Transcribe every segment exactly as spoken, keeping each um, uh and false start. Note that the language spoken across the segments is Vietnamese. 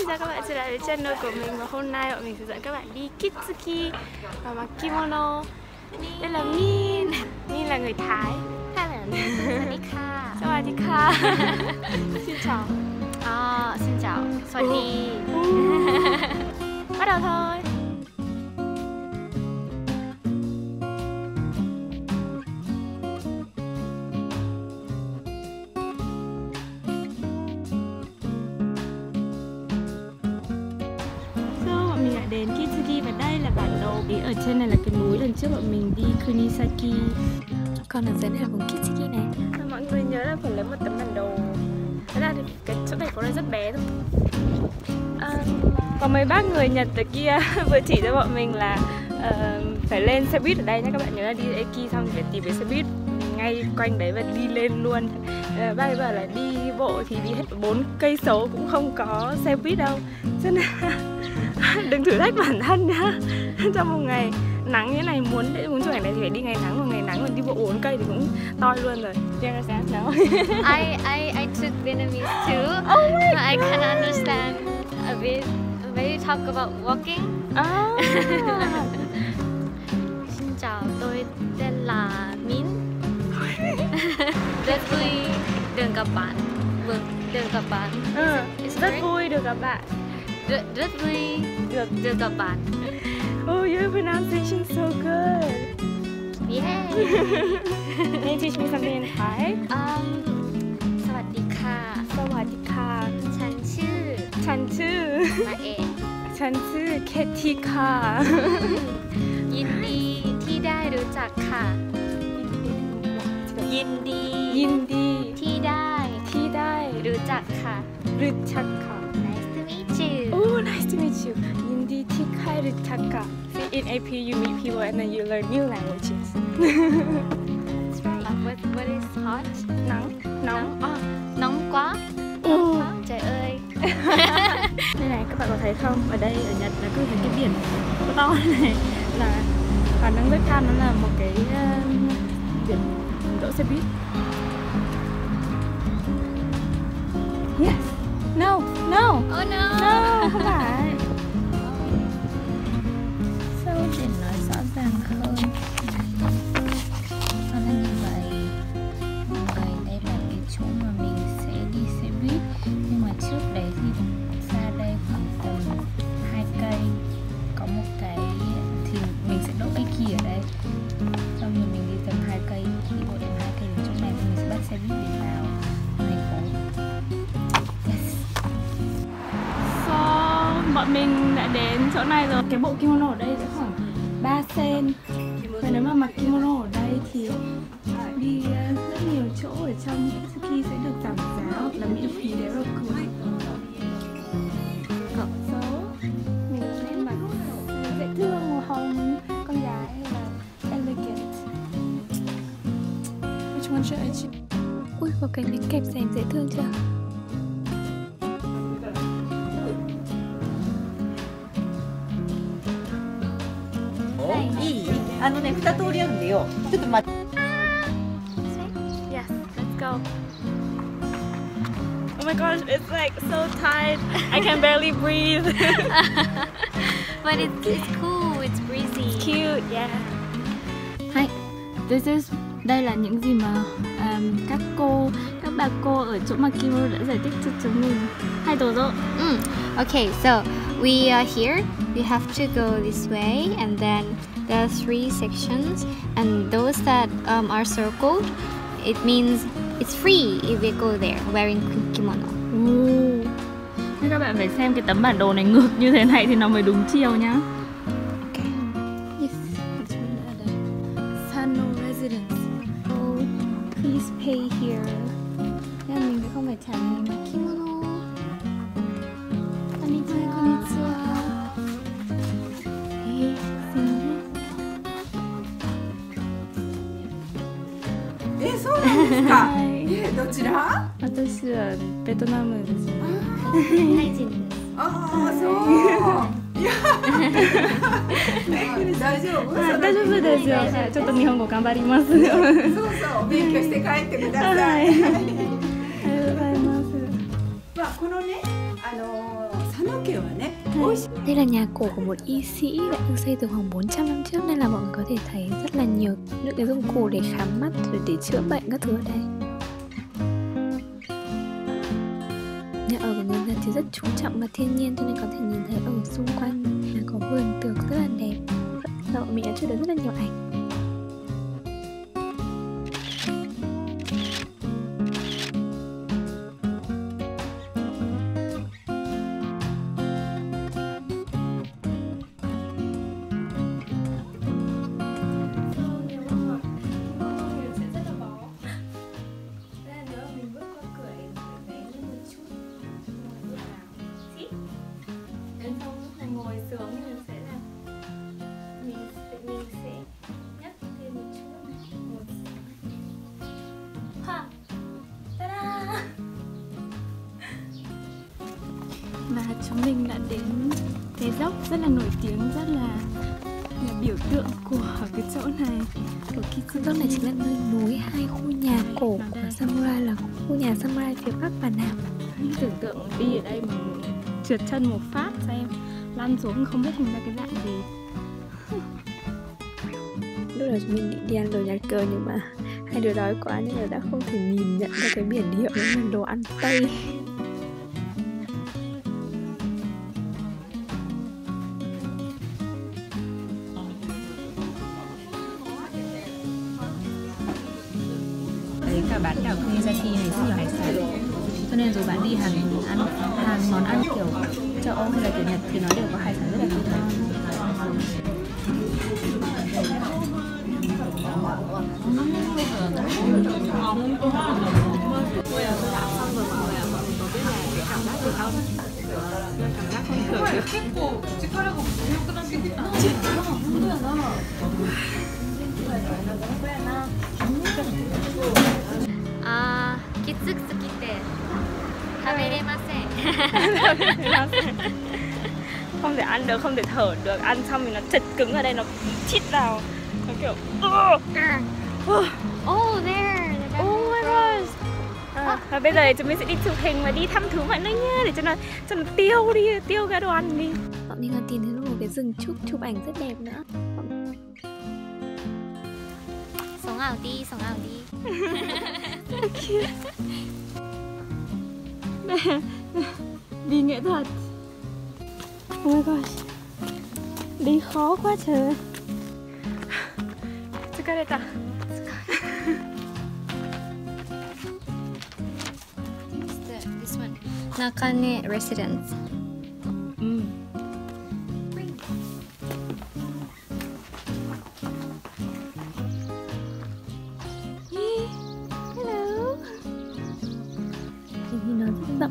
Xin chào các bạn trở lại với channel của mình. Và hôm nay bọn mình sẽ dẫn các bạn đi Kitsuki và mặc kimono. Đây là Minh. Minh là người Thái. Sawadee ka. Xin chào. À, xin chào. Sawadee. Bắt đầu thôi. Đến Kitsuki và đây là bản đồ. Ý ở trên này là cái núi lần trước bọn mình đi Kunisaki. Còn ở dưới này là vùng Kitsuki này. Và mọi người nhớ là phải lấy một tấm bản đồ. Thế là cái chỗ này có là rất bé thôi. À, có mấy bác người Nhật ở kia vừa chỉ cho bọn mình là uh, phải lên xe buýt ở đây nhé. Các bạn nhớ là đi Eki xong phải tìm về xe buýt ngay quanh đấy và đi lên luôn. À, bác ấy bảo là đi bộ thì đi hết bốn cây số cũng không có xe buýt đâu. Cho nên đừng thử thách bản thân nhá. Trong một ngày nắng như này, muốn để muốn chụp ảnh này thì phải đi ngày nắng, một ngày nắng còn đi bộ bốn cây thì cũng toi luôn rồi. General sense now. I I I took Vietnamese too. Oh my God. I can understand a bit when you talk about walking. Oh. Xin chào, tôi tên là Minh. Rất vui được gặp bạn. Vâng, được gặp bạn. Rất vui được gặp bạn. Rất rất vui được được gặp bạn. Oh, your pronunciation so good. Yeah. Can you teach me something in Thai? Um, สวัสดีค่ะ สวัสดีค่ะ ฉันชื่อ ฉันชื่อ มาเอนฉันชื่อเคทีค่ะ ยินดีที่ได้รู้จักค่ะ ยินดี ยินดีที่ได้ที่ได้รู้จักค่ะ รู้จักค่ะ Oh, nice to meet you. Yindi Tikai Ritaka. See, in A P U you meet people and then you learn new languages. That's right. Uh, what, what is hot? Nóng. Nóng. Nóng, oh, nóng quá. Nóng quá. Trời ơi. Đây này, các bạn có thấy không? Ở đây ở Nhật nó cứ thấy cái biển to to này là khả năng rất cao nó là một cái uh, biển đỗ xe buýt. Yes. No, no. Oh no. No, không phải. Sao để nói rõ ràng hơn? Nó là như vậy. Mọi người, đây là cái chỗ mà mình sẽ đi xe buýt. Nhưng mà trước đấy thì ra đây khoảng tầm hai cây. Có một cái thì mình sẽ đỗ Eki ở đây. Xong rồi mình đi tầm hai cây. Khi bộ đến hai cây đến chỗ này thì mình sẽ bắt xe buýt để vào thành phố. Bọn mình đã đến chỗ này rồi. Cái bộ kimono ở đây sẽ khoảng ba sen. Và nếu mà mặc kimono ở đây thì đi rất nhiều chỗ ở trong Kitsuki sẽ được giảm giá hoặc là miễn phí nếu được cử. Cộng số mình sẽ mặc dễ thương, màu hồng, con gái là elegant. Which one should I choose? Ui, có cái miếng kẹp rèm dễ thương chưa? Yes, let's go. Oh my gosh, it's like so tight. I can barely breathe. But it's, it's cool, it's breezy. It's cute, yeah. Hi, this is, đây là những gì mà um, các cô, các bà cô ở chỗ Makino đã giải thích cho chúng mình. Hi, Dozo. Mm. Okay, so we are here. We have to go this way and then there are three sections, and those that um, are circled, it means it's free if we go there wearing kimono. Ooh. Thế các bạn phải xem cái tấm bản đồ này ngược như thế này thì nó mới đúng chiều nhá. Okay. Yes. Sanno Residence. Oh, please pay here. Thế là mình sẽ không phải trả tiền mà kimono. Konnichiwa, konnichiwa. Hi. どちら？私はベトナムです。タイ人です。ああ、そう。いや。大丈夫？大丈夫ですよ。ちょっと日本語頑張ります。そうそう、勉強して帰ってください。ありがとうございます。まあこのね、あの。kiểu là nét. Đây là nhà cổ của một y sĩ đã được xây từ khoảng bốn trăm năm trước, nên là mọi người có thể thấy rất là nhiều những cái dụng cụ để khám mắt rồi để chữa bệnh các thứ ở đây. Nhà ở của người Nhật thì rất chú trọng vào thiên nhiên, cho nên có thể nhìn thấy ở xung quanh là có vườn tược rất là đẹp. Rồi mình đã chụp được rất là nhiều ảnh. Chúng mình đã đến cái dốc rất là nổi tiếng, rất là, là biểu tượng của cái chỗ này. Của Kitsuki. Dốc này chính là nơi nối hai khu nhà cổ của Samurai, là khu nhà Samurai phía Bắc và Nam. Tưởng tượng đi ở đây mà trượt chân một phát xem lăn xuống không biết hình ra cái dạng gì. Lúc đầu chúng mình định đi ăn đồ Nhật cơ, nhưng mà hai đứa đói quá nên là đã không thể nhìn nhận ra cái biển hiệu là đồ ăn Tây. Cả bán đảo Kunisaki này rất nhiều hải sản, cho nên dù bạn đi hàng ăn hàng món ăn kiểu châu Âu hay là kiểu Nhật thì nó đều có hải sản rất là tuyệt vời. Cảm giác được không? Cảm giác không tưởng được. Kitsuki って食べれません Không thể ăn được, không thể thở được. Ăn xong thì nó chật cứng ở đây, nó chít vào. Nó kiểu Oh, there. Oh my gosh. à, Và bây giờ chúng mình sẽ đi chụp hình và đi thăm thú mọi nơi nhé. Để cho nó, cho nó tiêu đi, tiêu cái đồ ăn đi. Bọn mình còn tìm thấy một cái rừng trúc chụp ảnh rất đẹp nữa. Sống ảo đi, sống ảo đi. Đi nghệ thuật. Oh my gosh. Đi khó quá trời. Tsukareta. This one. Nakane Residence. Mm.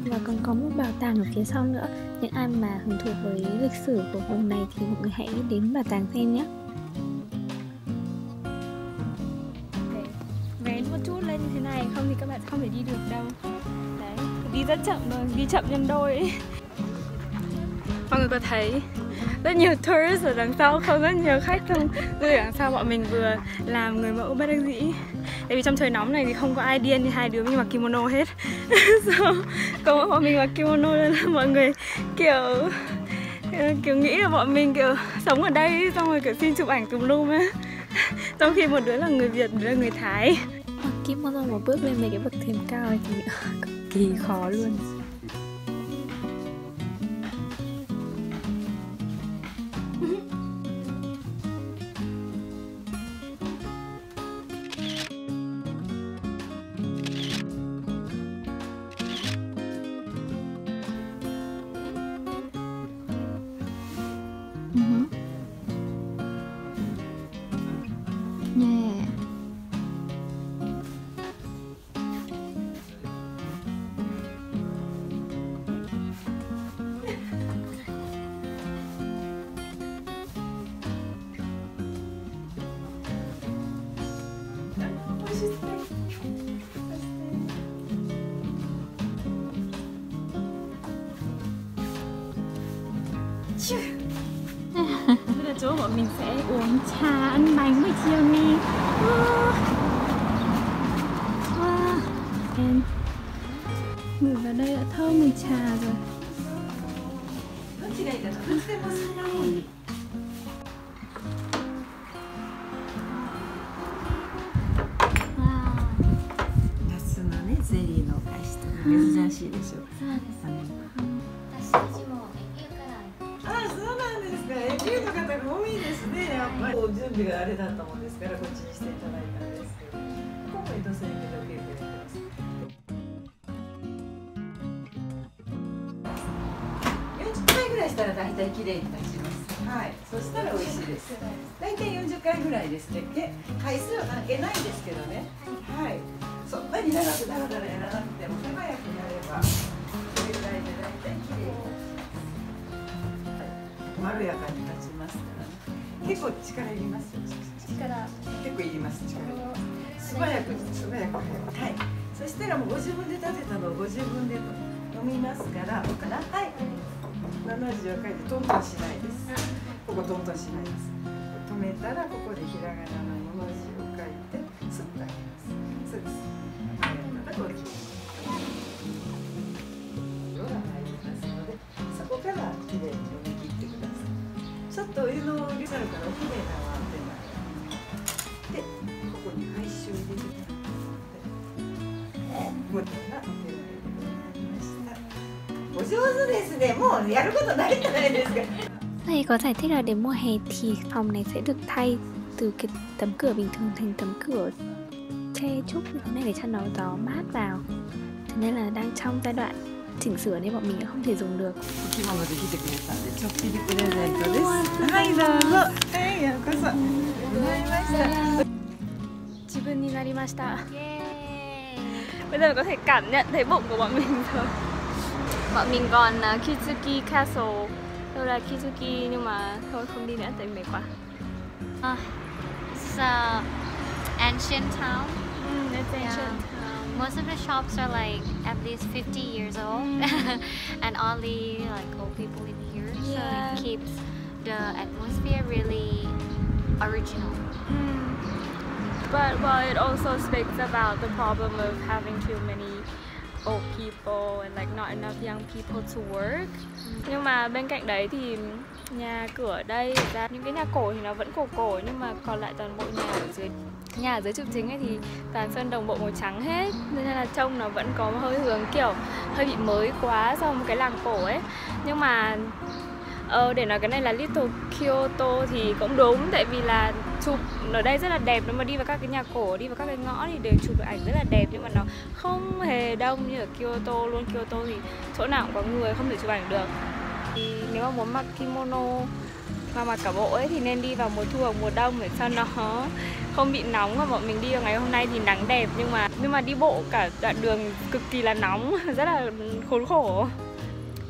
Và còn có một bảo tàng ở phía sau nữa. Những ai mà hứng thú với lịch sử của vùng này thì mọi người hãy đến bảo tàng xem nhé. Đấy, vén một chút lên như thế này không thì các bạn không thể đi được đâu. Đấy, đi rất chậm rồi, đi chậm nhân đôi ấy. Mọi người có thấy rất nhiều tourist ở đằng sau không? Rất nhiều khách không? Rồi đằng sau bọn mình vừa làm người mẫu bất đắc dĩ. Tại vì trong trời nóng này thì không có ai điên như hai đứa mình mặc kimono hết. So, có mỗi bọn mình mặc kimono nên là mọi người kiểu kiểu nghĩ là bọn mình kiểu sống ở đây xong rồi kiểu xin chụp ảnh tùm lum á. Trong khi một đứa là người Việt, đứa là người Thái. Mặc kimono mà bước lên mấy cái bậc thềm cao ấy thì cực kỳ khó luôn. Bây giờ chỗ bọn mình sẽ uống trà, ăn bánh với Chiêu Mì. Wow. Wow. Ngửi vào đây đã thơm mùi trà rồi. 夏のねゼリーのアイスとか珍しいでしょ。そうですね。私たちもエキューから。あ、そうなんですか。エキューの方が多いですね。やっぱり準備があれだったもんですからこっちにしていただいたんですけど。今回どうせエキューだけで。したら大体綺麗になります。はい、そしたら美味しいです。大体よんじゅっかいぐらいですね。で、回数は関係ないんですけどね。はい、そんなに長く長くやらなくても早くやればそれぐらいで大体綺麗になります。まろやかに立ちますからね。結構力いります。力結構いります。力素早く素早くはい。そしたらもうご自分で立てたのをご自分で飲みますから。からはい。ななじゅうはっかいでトントンしないです。ここトントンしないです。止めたらここでひらがなのもの字を書いてスッと上げます。そうです。またこれ決めます。色が入りますので、そこからきれいに飲み切ってください。ちょっとお湯のリザルからおきれいなワンテンでここに配酒を入れてください。お上手ですね。もうやることないじゃないですか。Thầy có giải thích là đến mùa hè thì phòng này sẽ được thay từ cái tấm cửa bình thường thành tấm cửa che chúc như thế này để cho nó gió mát vào. Thế nên là đang trong giai đoạn chỉnh sửa nên bọn mình không thể dùng được. Bây giờ có thể cảm nhận thấy bụng của bọn mình rồi. Bọn mình còn uh, Kitsuki Castle, đâu là Kitsuki nhưng mà thôi không đi nữa tại mệt quá. Uh, it's an ancient town. Mm, it's yeah. ancient town. Most of the shops are like at least fifty years old, mm. and only like old people in here, yeah. so it keeps the atmosphere really original. Mm. But well, it also speaks about the problem of having too many old people and like not enough young people to work. Nhưng mà bên cạnh đấy thì nhà cửa ở đây ra những cái nhà cổ thì nó vẫn cổ cổ nhưng mà còn lại toàn bộ nhà ở dưới nhà ở dưới trục chính ấy thì toàn sơn đồng bộ màu trắng hết, nên là trông nó vẫn có hơi hướng kiểu hơi bị mới quá so với một cái làng cổ ấy. Nhưng mà ờ, để nói cái này là Little Kyoto thì cũng đúng, tại vì là chụp ở đây rất là đẹp. Nếu mà đi vào các cái nhà cổ, đi vào các cái ngõ thì đều chụp được ảnh rất là đẹp, nhưng mà nó không hề đông như ở Kyoto luôn. Kyoto thì chỗ nào cũng có người, không thể chụp ảnh được. Thì nếu mà muốn mặc kimono và mặc cả bộ ấy thì nên đi vào mùa thu hoặc mùa đông để cho nó không bị nóng. Và bọn mình đi vào ngày hôm nay thì nắng đẹp nhưng mà nhưng mà đi bộ cả đoạn đường cực kỳ là nóng, rất là khốn khổ.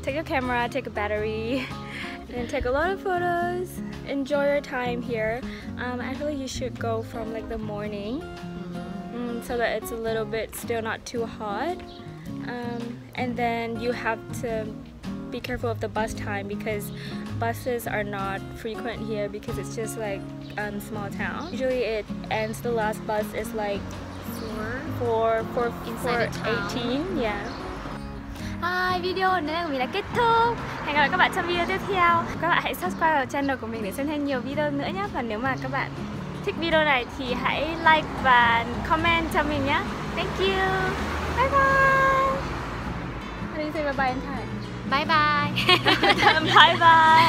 Take a camera, take a battery. And take a lot of photos. Enjoy your time here. Um, actually, you should go from like the morning, mm, so that it's a little bit still not too hot. Um, and then you have to be careful of the bus time because buses are not frequent here because it's just like um, small town. Usually, it ends. The last bus is like four, four, four, eighteen. Yeah. Hi, video đến đây của mình đã kết thúc. Hẹn gặp lại các bạn trong video tiếp theo. Các bạn hãy subscribe vào channel của mình để xem thêm nhiều video nữa nhé. Và nếu mà các bạn thích video này thì hãy like và comment cho mình nhé. Thank you. Bye bye. Bye bye. Bye bye. Bye bye.